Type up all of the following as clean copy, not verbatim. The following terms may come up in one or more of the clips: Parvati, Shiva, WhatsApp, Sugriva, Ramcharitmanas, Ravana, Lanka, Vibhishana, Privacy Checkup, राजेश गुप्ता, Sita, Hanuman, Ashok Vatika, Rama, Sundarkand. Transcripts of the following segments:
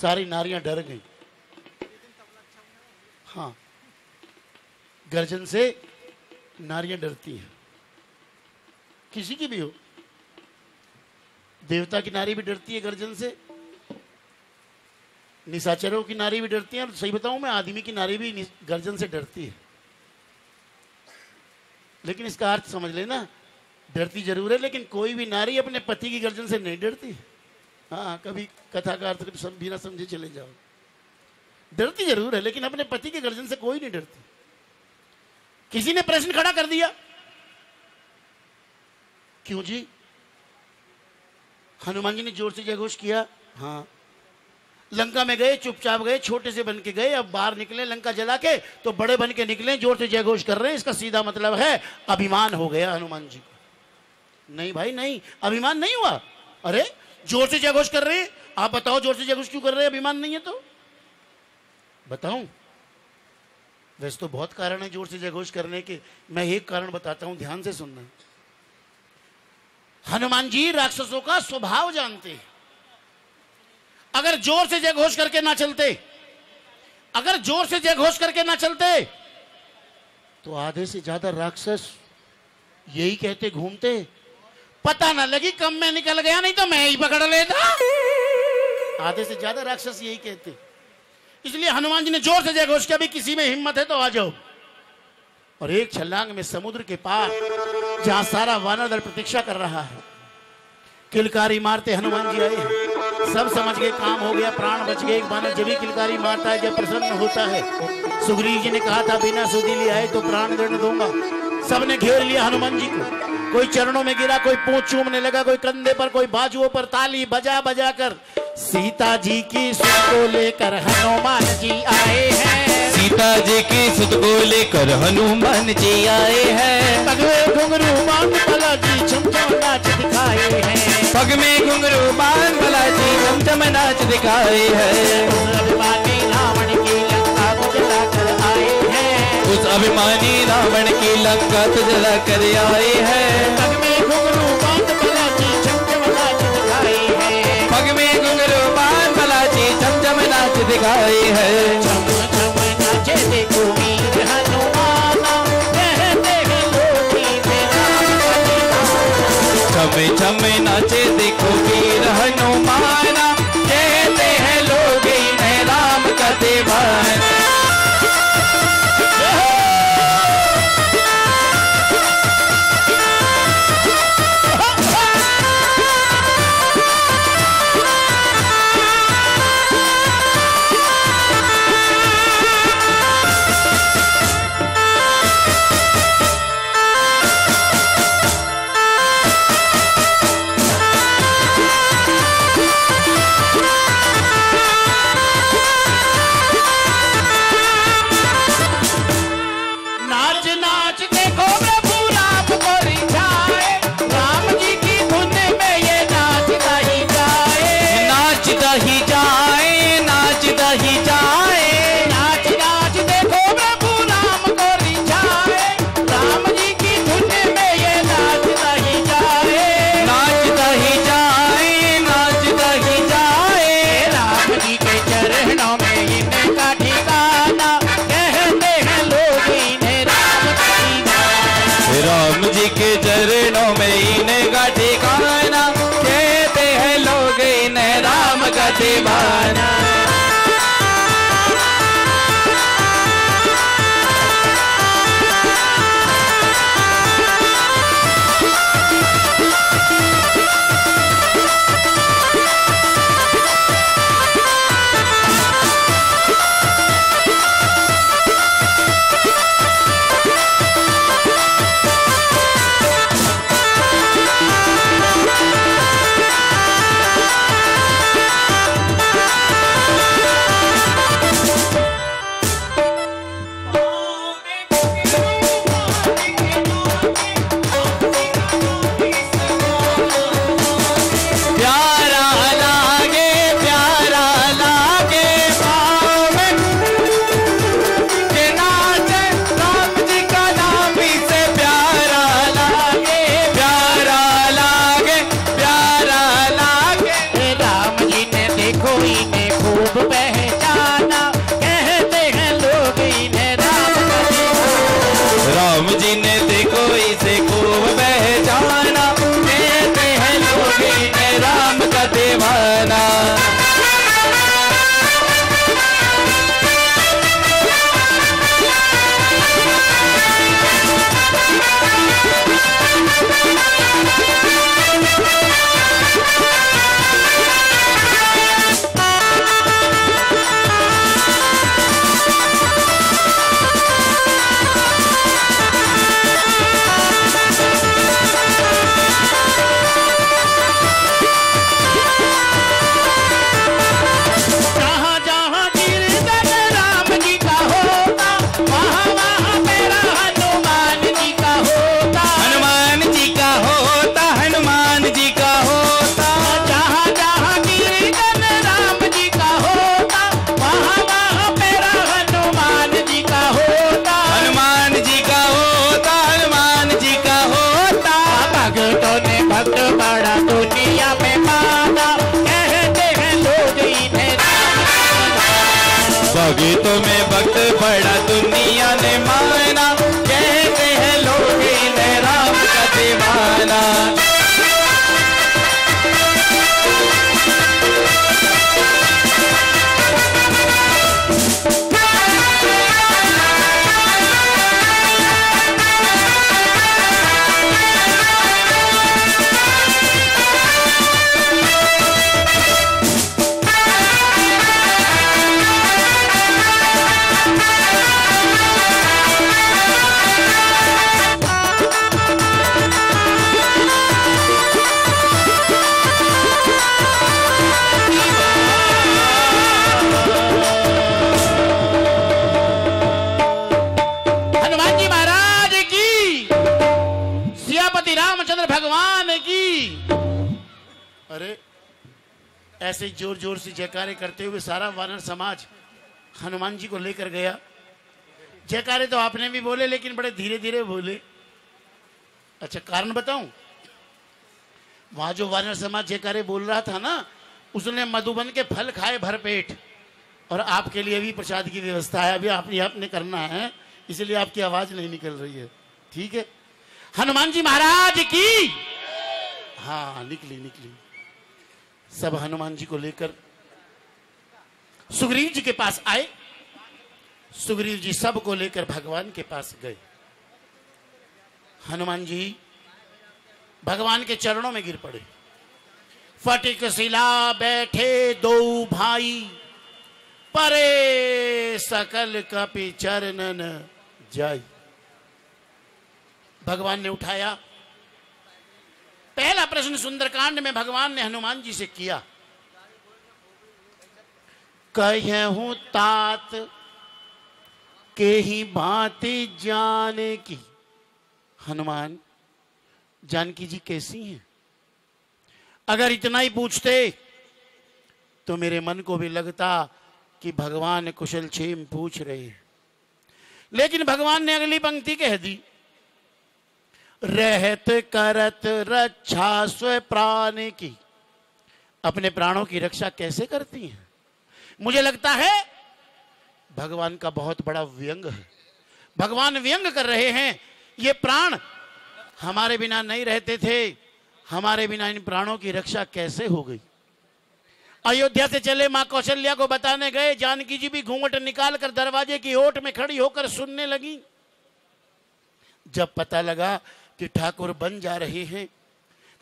सारी नारियां डर गई। हाँ, गर्जन से नारियां डरती हैं, किसी की भी हो। देवता की नारी भी डरती है गर्जन से, निशाचरों की नारी भी डरती है, और सही बताऊं मैं आदमी की नारी भी गर्जन से डरती है। लेकिन इसका अर्थ समझ लेना, डरती जरूर है लेकिन कोई भी नारी अपने पति की गर्जन से नहीं डरती। हाँ, कभी कथा का अर्थ बिना समझे चले जाओ। डरती जरूर है लेकिन अपने पति के गर्जन से कोई नहीं डरती। किसी ने प्रश्न खड़ा कर दिया, क्यों जी? हनुमान जी ने जोर से जयघोष किया। हाँ, लंका में गए, चुपचाप गए, छोटे से बन के गए, अब बाहर निकले लंका जला के तो बड़े बन के निकले, जोर से जयघोष कर रहे हैं। इसका सीधा मतलब है अभिमान हो गया हनुमान जी को। नहीं भाई नहीं, अभिमान नहीं हुआ। अरे जोर से जयघोष कर रहे हैं, आप बताओ जोर से जयघोष क्यों कर रहे हैं? अभिमान नहीं है तो बताऊं? वैसे तो बहुत कारण है जोर से जयघोष करने के, मैं एक कारण बताता हूं, ध्यान से सुनना। हनुमान जी राक्षसों का स्वभाव जानते हैं। अगर जोर से जयघोष करके ना चलते, अगर जोर से जयघोष करके ना चलते तो आधे से ज्यादा राक्षस यही कहते घूमते, पता ना लगी कम में निकल गया, नहीं तो मैं ही पकड़ लेता। आधे से ज्यादा राक्षस यही कहते। इसलिए हनुमान जी ने जोर से जयघोष किया, भी किसी में हिम्मत है तो आ जाओ। और एक छलांग में समुद्र के पार, जहां सारा वानर दल प्रतीक्षा कर रहा है, किलकारी मारते हनुमान जी आए। सब समझ गए काम हो गया, प्राण बच गए। एक वानर जब भी किलकारी मारता है, जब प्रसन्न होता है। सुग्रीव जी ने कहा था बिना सुधी लिए आए तो प्राण दंड दूंगा। सबने घेर लिया हनुमान जी को। कोई चरणों में गिरा, कोई पूंछ चूमने लगा, कोई कंधे पर, कोई बाजुओं पर। ताली बजा बजा कर सीता जी की सुध को लेकर हनुमान जी आए हैं। सीता जी की सुध को लेकर हनुमान जी आए हैं। पग में घुंघरू बांध बालाजी चमचम नाच दिखाए हैं। पग में घुंघरू बांध बालाजी चमचम नाच दिखाए हैं। अभिमानी रावण की लंका को जला कर आए हैं। उस अभिमानी रावण की लंका को जला कर आए हैं। पग में घुंघरू बांध बालाजी चमचम नाच दिखाए हैं। पग में घुंघरू बांध बालाजी चमचम नाच दिखाए हैं। चमचम नाचे देखो वीर हनुमाना, कहते हैं लोग मेरा बलिदान। चमचम नाचे देखो वीर हनुमाना, कहते हैं लोग मैं राम का दीवाना। जोर जोर से जयकारे करते हुए सारा वानर समाज हनुमान जी को लेकर गया। जयकारे तो आपने भी बोले लेकिन बड़े धीरे धीरे बोले। अच्छा कारण बताऊं, वहां जो वानर समाज जयकारे बोल रहा था ना, उसने मधुबन के फल खाए भरपेट। और आपके लिए भी प्रसाद की व्यवस्था है, अभी आपने करना है, इसलिए आपकी आवाज नहीं निकल रही है, ठीक है। हनुमान जी महाराज की। हाँ निकली निकली। सब हनुमान जी को लेकर सुग्रीव जी के पास आए। सुग्रीव जी सब को लेकर भगवान के पास गए। हनुमान जी भगवान के चरणों में गिर पड़े। फटिक शिला बैठे दो भाई, परे सकल कपि चरणन जाई। भगवान ने उठाया। पहला प्रश्न सुंदरकांड में भगवान ने हनुमान जी से किया। कहूं तात के ही भांति जाने की। हनुमान जानकी जी कैसी हैं? अगर इतना ही पूछते तो मेरे मन को भी लगता कि भगवान कुशल क्षेम पूछ रहे हैं। लेकिन भगवान ने अगली पंक्ति कह दी, रहत करत रक्षा स्व प्राण की। अपने प्राणों की रक्षा कैसे करती हैं? मुझे लगता है भगवान का बहुत बड़ा व्यंग है। भगवान व्यंग कर रहे हैं। ये प्राण हमारे बिना नहीं रहते थे, हमारे बिना इन प्राणों की रक्षा कैसे हो गई। अयोध्या से चले माँ कौशल्या को बताने गए। जानकी जी भी घूंघट निकालकर दरवाजे की ओट में खड़ी होकर सुनने लगी। जब पता लगा कि ठाकुर बन जा रहे हैं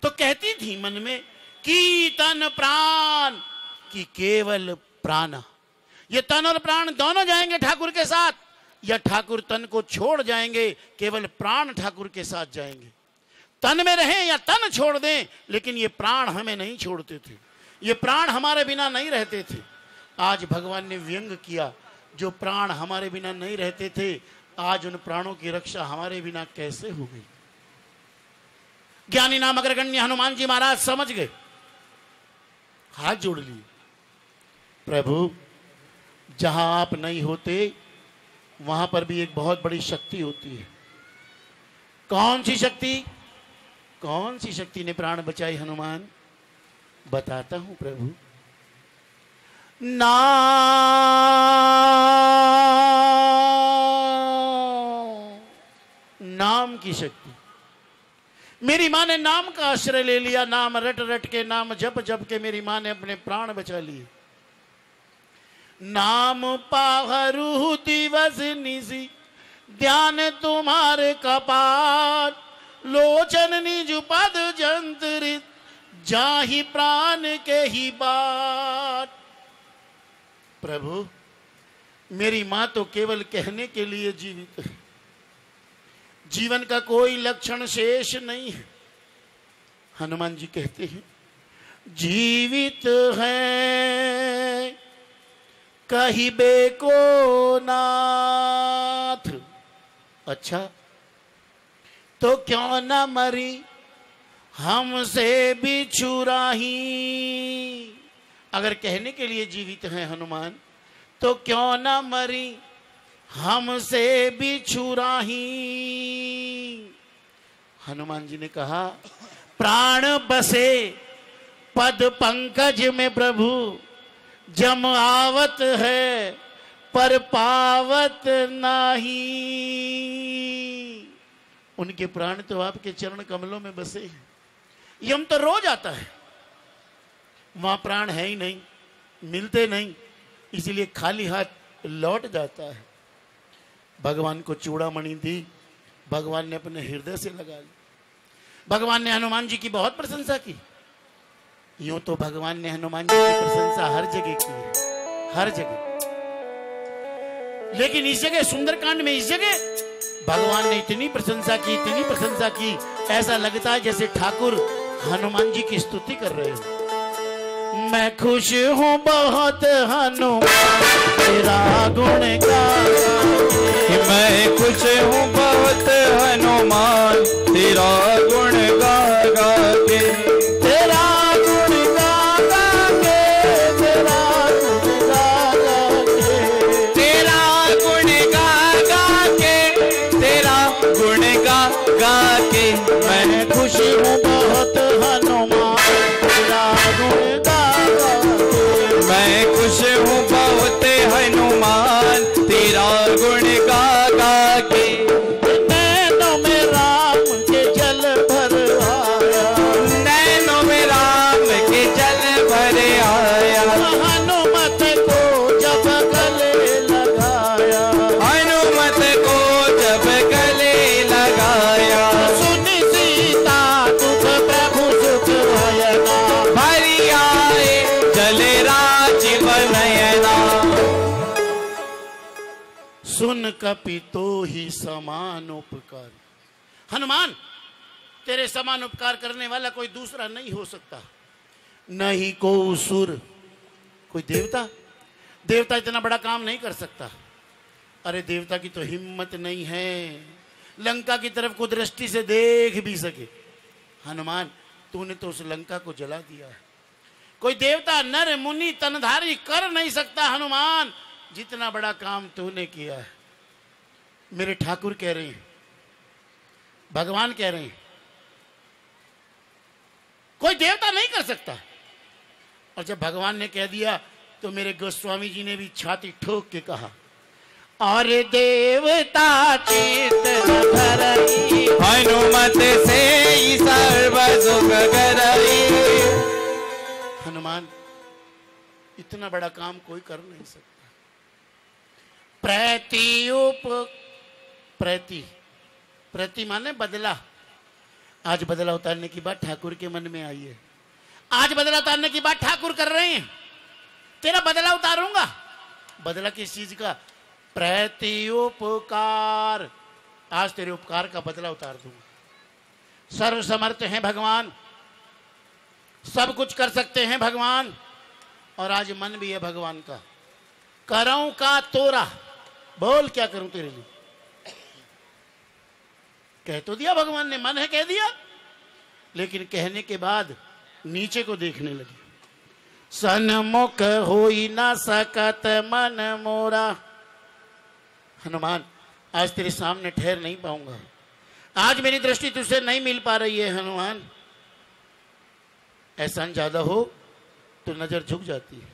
तो कहती थी मन में, की तन प्राण की केवल प्राणा। ये तन और प्राण दोनों जाएंगे ठाकुर के साथ, या ठाकुर तन को छोड़ जाएंगे, केवल प्राण ठाकुर के साथ जाएंगे। तन में रहें या तन छोड़ दें, लेकिन ये प्राण हमें नहीं छोड़ते थे, ये प्राण हमारे बिना नहीं रहते थे। आज भगवान ने व्यंग किया, जो प्राण हमारे बिना नहीं रहते थे आज उन प्राणों की रक्षा हमारे बिना कैसे हो गई। ज्ञानी नाम अग्रगण्य हनुमान जी महाराज समझ गए, हाथ जोड़ लिए। प्रभु जहां आप नहीं होते वहां पर भी एक बहुत बड़ी शक्ति होती है। कौन सी शक्ति? कौन सी शक्ति ने प्राण बचाए हनुमान? बताता हूं प्रभु। नाम, नाम की शक्ति। मेरी माँ ने नाम का आश्रय ले लिया, नाम रट रट के, नाम जप जप के मेरी माँ ने अपने प्राण बचा लिए। नाम पाहरु दिवस निसी ध्यान तुम्हारे कपाट, लोचन निज पद जंतरित जाहि प्राण के ही बात। प्रभु मेरी माँ तो केवल कहने के लिए जीवित है, जीवन का कोई लक्षण शेष नहीं है। हनुमान जी कहते हैं जीवित है कहिबे को नाथ, अच्छा तो क्यों न मरी हमसे भी छुराही। अगर कहने के लिए जीवित हैं हनुमान तो क्यों न मरी हमसे भी छुराही। हनुमान जी ने कहा प्राण बसे पद पंकज में प्रभु, जम आवत है पर पावत नाही। उनके प्राण तो आपके चरण कमलों में बसे हैं। यम तो रोज आता है, वहां प्राण है ही नहीं, मिलते नहीं, इसलिए खाली हाथ लौट जाता है। भगवान को चूड़ामणि दी, भगवान ने अपने हृदय से लगा ली। भगवान ने हनुमान जी की बहुत प्रशंसा की। यूं तो भगवान ने हनुमान जी की प्रशंसा हर जगह की है, हर जगह, लेकिन इस जगह सुंदरकांड में, इस जगह भगवान ने इतनी प्रशंसा की, इतनी प्रशंसा की, ऐसा लगता है जैसे ठाकुर हनुमान जी की स्तुति कर रहे हैं। मैं खुश हूँ बहुत हनुमान तेरा गुण गावे, मैं खुश हूँ बहुत हनुमान तेरा गुण गा गा के, तेरा गुण गा गा के, तेरा गुण गा गा के, तेरा गुण गा गा के, तेरा गुण गा गा के, मैं खुश हूँ बहुत हनुमान तेरा गुण गा गा के, मैं खुश हूँ बहुत हनुमान तेरा गुण गा गा के। नैनों में राम के जल भर आया, नैनों में राम के जल भर आया, हनुमत को जब गले लगाया, हनुमत को जब गले लगाया, सुनी सीता दुख प्रभु सुख भयना, भरी आए जल राज बनयना। सुन कपितो ही समान उपकार, हनुमान तेरे समान उपकार करने वाला कोई दूसरा नहीं हो सकता। नहीं को सुर, कोई देवता, देवता इतना बड़ा काम नहीं कर सकता। अरे देवता की तो हिम्मत नहीं है लंका की तरफ को दृष्टि से देख भी सके। हनुमान तूने तो उस लंका को जला दिया है। कोई देवता नर मुनि तनधारी कर नहीं सकता हनुमान जितना बड़ा काम तूने किया है। मेरे ठाकुर कह रहे हैं, भगवान कह रहे हैं कोई देवता नहीं कर सकता। और जब भगवान ने कह दिया तो मेरे गोस्वामी जी ने भी छाती ठोक के कहा और देवता चित न धरई, हनुमत से ही सर्व सुख करई। हनुमान इतना बड़ा काम कोई कर नहीं सकता। प्रति माने बदला। आज बदला उतारने की बात ठाकुर के मन में आई है। आज बदला उतारने की बात ठाकुर कर रहे हैं, तेरा बदला उतारूंगा। बदला किस चीज का? प्रति उपकार। आज तेरे उपकार का बदला उतार दूंगा। सर्वसमर्थ हैं भगवान, सब कुछ कर सकते हैं भगवान। और आज मन भी है भगवान का। करूं का तोरा, बोल क्या करूं तेरे लिए। कह तो दिया भगवान ने, मन है कह दिया, लेकिन कहने के बाद नीचे को देखने लगे। सन्मुख होई ना सकत मन मोरा, हनुमान आज तेरे सामने ठहर नहीं पाऊंगा, आज मेरी दृष्टि तुझसे नहीं मिल पा रही है। हनुमान एहसान ज्यादा हो तो नजर झुक जाती है।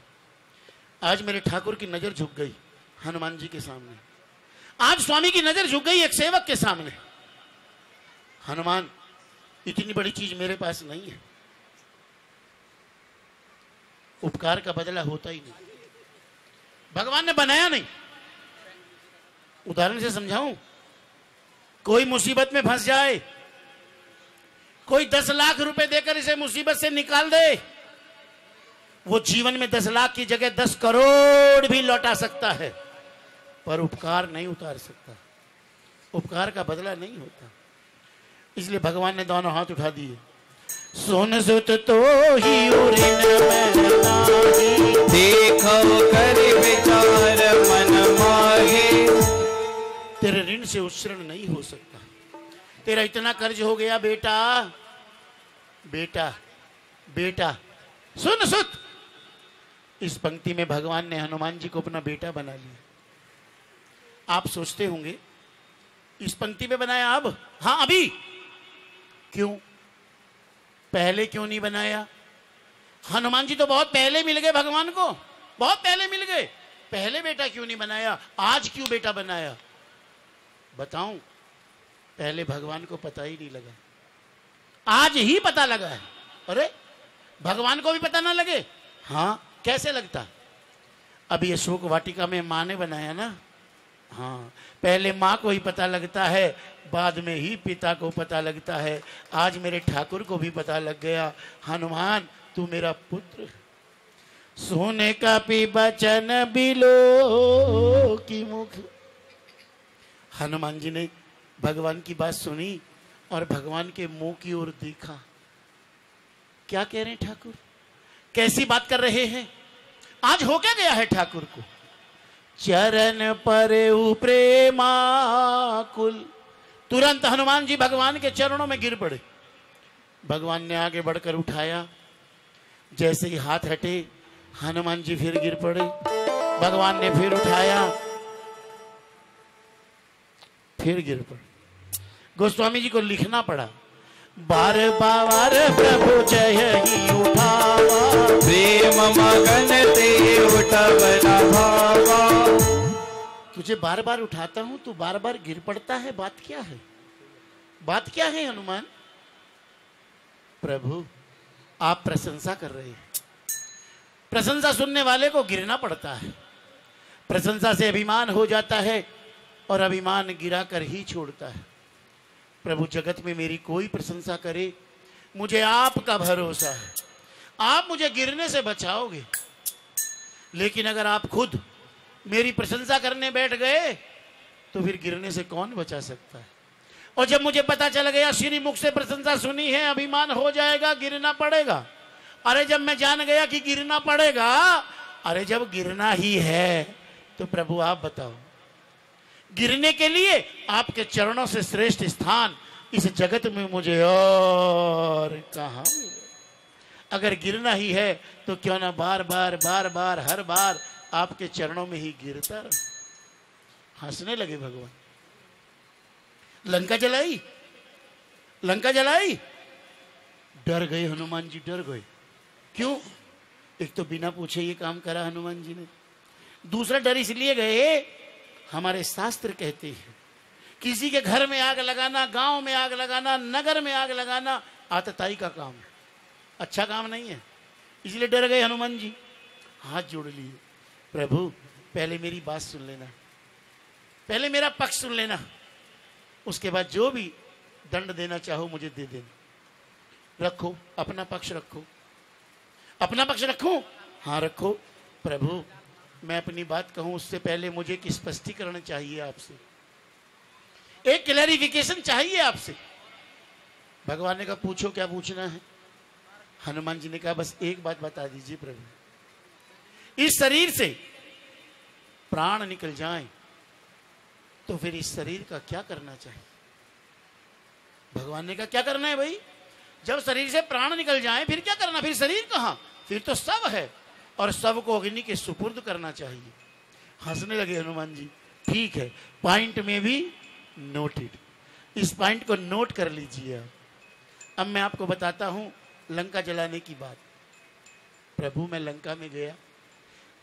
आज मेरे ठाकुर की नजर झुक गई हनुमान जी के सामने, आज स्वामी की नजर झुक गई एक सेवक के सामने। हनुमान, इतनी बड़ी चीज मेरे पास नहीं है, उपकार का बदला होता ही नहीं, भगवान ने बनाया नहीं। उदाहरण से समझाऊं, कोई मुसीबत में फंस जाए, कोई 10 लाख रुपए देकर इसे मुसीबत से निकाल दे, वो जीवन में 10 लाख की जगह 10 करोड़ भी लौटा सकता है, पर उपकार नहीं उतार सकता, उपकार का बदला नहीं होता। इसलिए भगवान ने दोनों हाथ उठा दिए। सुन सुत तो ही देखो कर विचार मन माहे, तेरे ऋण से उस ऋण नहीं हो सकता। तेरा इतना कर्ज हो गया बेटा, बेटा, बेटा, सुन सुत। इस पंक्ति में भगवान ने हनुमान जी को अपना बेटा बना लिया। आप सोचते होंगे इस पंक्ति में बनाया अब? हाँ, अभी। क्यों? पहले क्यों नहीं बनाया? हनुमान जी तो बहुत पहले मिल गए भगवान को, बहुत पहले मिल गए, पहले बेटा क्यों नहीं बनाया? आज क्यों बेटा बनाया? बताऊं, पहले भगवान को पता ही नहीं लगा, आज ही पता लगा है। अरे भगवान को भी पता ना लगे? हाँ, कैसे लगता? अभी अशोक वाटिका में माँ ने बनाया ना। हाँ, पहले माँ को ही पता लगता है, बाद में ही पिता को पता लगता है। आज मेरे ठाकुर को भी पता लग गया, हनुमान तू मेरा पुत्र। सोने का पी बचन बिलो की मुख। हनुमान जी ने भगवान की बात सुनी और भगवान के मुंह की ओर देखा। क्या कह रहे हैं ठाकुर? कैसी बात कर रहे हैं? आज हो क्या गया है ठाकुर को? चरण परेउ प्रेमाकुल। तुरंत हनुमान जी भगवान के चरणों में गिर पड़े। भगवान ने आगे बढ़कर उठाया, जैसे ही हाथ हटे हनुमान जी फिर गिर पड़े। भगवान ने फिर उठाया, फिर गिर पड़े। गोस्वामी जी को लिखना पड़ा, बार बार प्रभु जय ही उठावा, प्रेम मगन ते उठब न भावा। तुझे बार बार उठाता हूं, तू बार बार गिर पड़ता है, बात क्या है? बात क्या है हनुमान? प्रभु आप प्रशंसा कर रहे हैं। प्रशंसा सुनने वाले को गिरना पड़ता है। प्रशंसा से अभिमान हो जाता है और अभिमान गिरा कर ही छोड़ता है। प्रभु जगत में मेरी कोई प्रशंसा करे, मुझे आपका भरोसा है, आप मुझे गिरने से बचाओगे। लेकिन अगर आप खुद मेरी प्रशंसा करने बैठ गए तो फिर गिरने से कौन बचा सकता है? और जब मुझे पता चल गया श्री मुख से प्रशंसा सुनी है, अभिमान हो जाएगा, गिरना पड़ेगा। अरे जब मैं जान गया कि गिरना पड़ेगा, अरे जब गिरना ही है तो प्रभु आप बताओ, गिरने के लिए आपके चरणों से श्रेष्ठ स्थान इस जगत में मुझे और कहाँ? अगर गिरना ही है तो क्यों ना बार बार बार बार हर बार आपके चरणों में ही गिरता रहा। हंसने लगे भगवान। लंका जलाई, लंका जलाई। डर गए हनुमान जी, डर गए। क्यों? एक तो बिना पूछे ये काम करा हनुमान जी ने, दूसरा डर इसलिए गए, हमारे शास्त्र कहते हैं किसी के घर में आग लगाना, गांव में आग लगाना, नगर में आग लगाना आतताई का काम है, अच्छा काम नहीं है। इसलिए डर गए हनुमान जी, हाथ जोड़ लिए। प्रभु पहले मेरी बात सुन लेना, पहले मेरा पक्ष सुन लेना, उसके बाद जो भी दंड देना चाहो मुझे दे देना। रखो अपना पक्ष, रखो अपना पक्ष, रखो। हाँ रखो। प्रभु मैं अपनी बात कहूं उससे पहले मुझे एक स्पष्टीकरण चाहिए आपसे, एक क्लैरिफिकेशन चाहिए आपसे। भगवान ने कहा पूछो, क्या पूछना है? हनुमान जी ने कहा बस एक बात बता दीजिए प्रभु, इस शरीर से प्राण निकल जाए तो फिर इस शरीर का क्या करना चाहिए? भगवान ने कहा क्या करना है भाई? जब शरीर से प्राण निकल जाए फिर क्या करना? फिर शरीर कहाँ? फिर तो सब है और सबको अग्नि के सुपुर्द करना चाहिए। हंसने लगे हनुमान जी। ठीक है, पॉइंट में भी नोटेड, इस पॉइंट को नोट कर लीजिए। अब मैं आपको बताता हूं लंका जलाने की बात। प्रभु मैं लंका में गया,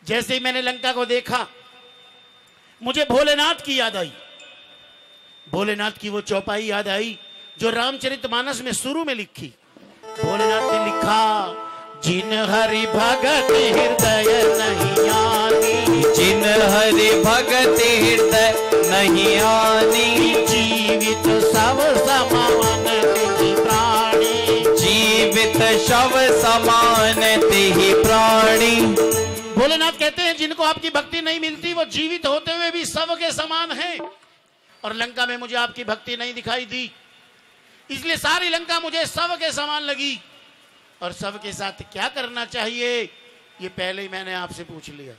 जैसे ही मैंने लंका को देखा मुझे भोलेनाथ की याद आई, भोलेनाथ की वो चौपाई याद आई जो रामचरितमानस में शुरू में लिखी। भोलेनाथ ने लिखा, जिन हरि भगत हृदय नहीं आनी, जिन हरि भगत हृदय नहीं आनी, जीवित शव समान तिहि प्राणी, जीवित शव समान तिहि प्राणी। भोलेनाथ कहते हैं जिनको आपकी भक्ति नहीं मिलती वो जीवित होते हुए भी शव के समान हैं। और लंका में मुझे आपकी भक्ति नहीं दिखाई दी, इसलिए सारी लंका मुझे शव के समान लगी। और सबके साथ क्या करना चाहिए ये पहले ही मैंने आपसे पूछ लिया,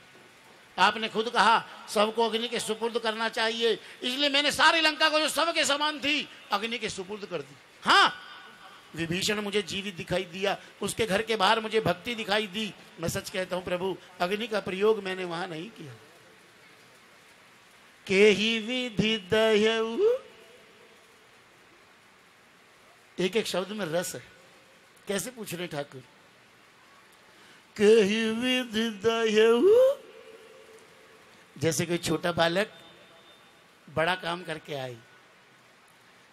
आपने खुद कहा सबको अग्नि के सुपुर्द करना चाहिए, इसलिए मैंने सारी लंका को जो सब के समान थी अग्नि के सुपुर्द कर दी। हाँ, विभीषण मुझे जीवित दिखाई दिया, उसके घर के बाहर मुझे भक्ति दिखाई दी। मैं सच कहता हूं प्रभु, अग्नि का प्रयोग मैंने वहां नहीं किया। के ही विधि दयऊ, एक एक शब्द में रस है, कैसे पूछ रहे ठाकुर। कही विधि दयऊ, जैसे कोई छोटा बालक बड़ा काम करके आए,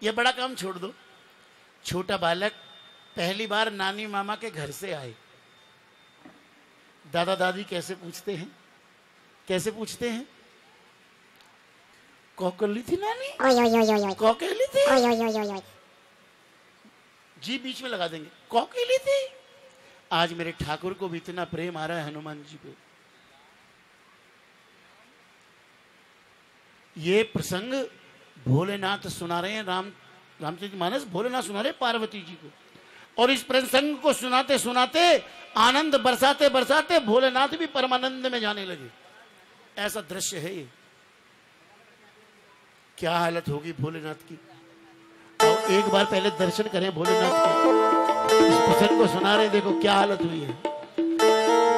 या बड़ा काम छोड़ दो, छोटा बालक पहली बार नानी मामा के घर से आए, दादा दादी कैसे पूछते हैं, कैसे पूछते हैं, कौकली थी नानी, कौकली थी, जी बीच में लगा देंगे, कौकेली थी। आज मेरे ठाकुर को भी इतना प्रेम आ रहा है हनुमान जी पे। ये प्रसंग भोलेनाथ सुना रहे हैं, रामचरितमानस भोलेनाथ सुना रहे पार्वती जी को, और इस प्रसंग को सुनाते सुनाते आनंद बरसाते बरसाते भोलेनाथ भी परमानंद में जाने लगे। ऐसा दृश्य है ये, क्या हालत होगी भोलेनाथ की। और एक बार पहले दर्शन करें भोलेनाथ के, इस प्रसंग को सुना रहे, देखो क्या हालत हुई है।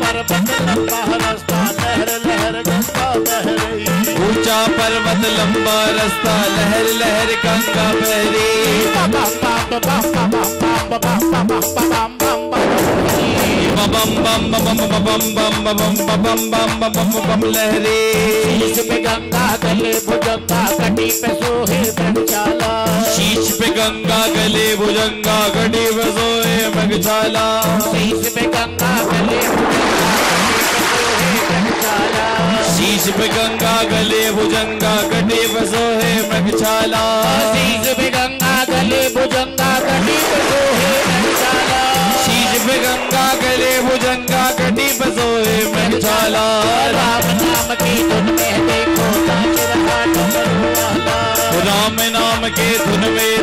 पर्वत लंबा रास्ता, लहर लहर गंगा बह रही, ऊंचा पर्वत लंबा रास्ता, लहर लहर गंगा बह रही, बम बम बम बम बम बम लहरे, शीश पे गंगा गले भुजंगा कटी पे सोहे मगचाला, शीश पे गंगा गले भुजंगा कटी पे सोहे मगचाला, शीश पे गंगा गले भुजंगा कटी पे सोहे मगचाला, शीश पे गंगा गले भुजंगा कटी पे सोहे मगचाला, शीश पे गंगा गले भुजंगा कटी पे सोहे मगचाला, शीश पे गंगा गले भुजंगा कटी पे सोहे मगचाला, राम नाम की धुन में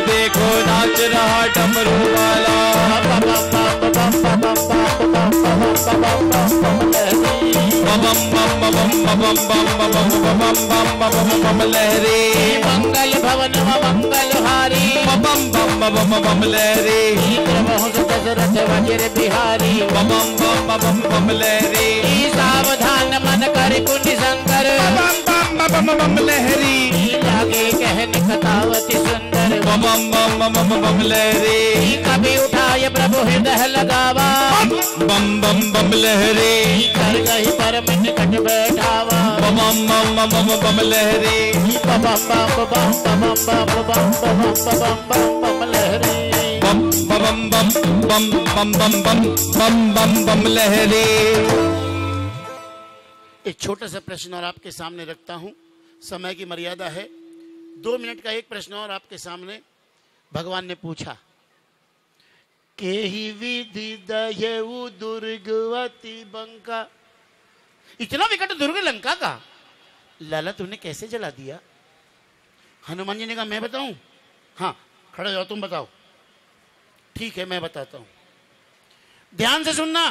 देखो नाच रहा डमरू वाला, राम नाम के धुन में देखो नाच रहा डमरू वाला, लहरे मंगल भवन मंगल हारी, बम बम बम बम लहरे, दशरथ वज्र बिहारी, बम बम बम बम लहरे, सावधान मन कर कुंज शंकर, बम बम बम लहरी, लागे कहने कथावती सुंदर, बम बम बम बम लहरे, कभी उठाए प्रभु हृदय लगावा, बम बम बम लहरे, कर गई पर मन कट बैठावा, बम बम बम बम लहरे, बम बम बम बम बम बम बम लहरे, बम बम बम बम बम बम बम बम लहरे। एक छोटा सा प्रश्न और आपके सामने रखता हूं, समय की मर्यादा है, 2 मिनट का एक प्रश्न और आपके सामने। भगवान ने पूछा, केहि विधि दयऊ दुर्गवती बंका, इतना विकट दुर्ग लंका का, लाला तूने कैसे जला दिया। हनुमान जी ने कहा मैं बताऊं, हाँ खड़े जाओ तुम बताओ, ठीक है मैं बताता हूं, ध्यान से सुनना।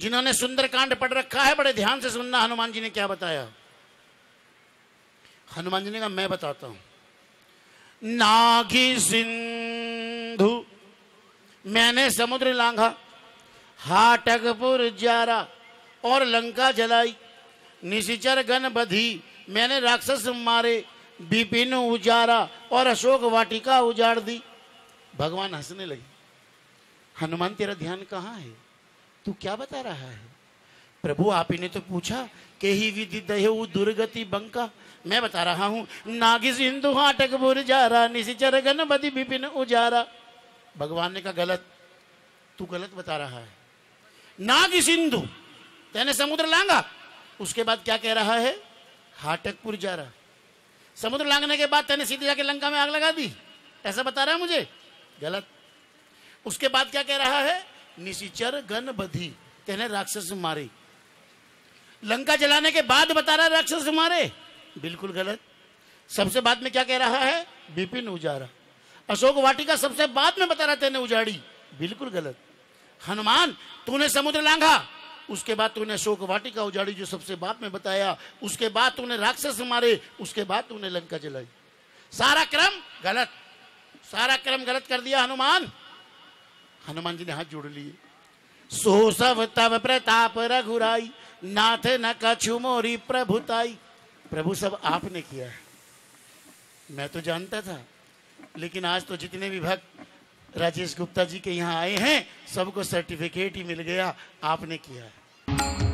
जिन्होंने सुंदरकांड पढ़ रखा है बड़े ध्यान से सुनना हनुमान जी ने क्या बताया। हनुमान जी ने कहा मैं बताता हूं। नागी सिंधु मैंने समुद्र लांघा, हाटकपुर जारा और लंका जलाई, निशिचर गण बधी मैंने राक्षस मारे, विपिन उजारा और अशोक वाटिका उजाड़ दी। भगवान हंसने लगे, हनुमान तेरा ध्यान कहाँ है, तू क्या बता रहा है? प्रभु आप ही ने तो पूछा के ही विधि दहेऊ दुर्गति बंका, मैं बता रहा हूँ। नागिस हिंदू हाटकपुर जारा, निशिचर गण बधी विपिन उजारा। भगवान ने कहा गलत, तू गलत बता रहा है। नागिस हिंदू तेने समुद्र लांगा, उसके बाद क्या कह रहा है? हाटकपुर जारा। समुद्र लांघने के बाद तेने सीधे जाके लंका में आग लगा दी, ऐसा बता रहा है मुझे? गलत। उसके बाद क्या कह रहा है? निशिचर गण बधी तेने राक्षस मारे, लंका जलाने के बाद बता रहा है राक्षस मारे, बिल्कुल गलत। सबसे बाद में क्या कह रहा है? विपिन उजारा। अशोक वाटिका सबसे बाद में बता रहा तेने उजाड़ी, बिल्कुल गलत। हनुमान तूने समुद्र लांघा, उसके बाद तूने अशोक वाटिका उजाड़ी जो सबसे बाद में बताया, उसके बाद तूने राक्षस मारे, उसके बाद तूने लंका जलाई। सारा क्रम गलत, सारा क्रम गलत कर दिया हनुमान। हनुमान जी ने हाथ जोड़ लिए। सो सब तब प्रताप रघुराई, नाथ न कछु मोरी प्रभुताई। प्रभु सब आपने किया है, मैं तो जानता था, लेकिन आज तो जितने भी भक्त राजेश गुप्ता जी के यहाँ आए हैं सबको सर्टिफिकेट ही मिल गया, आपने किया है।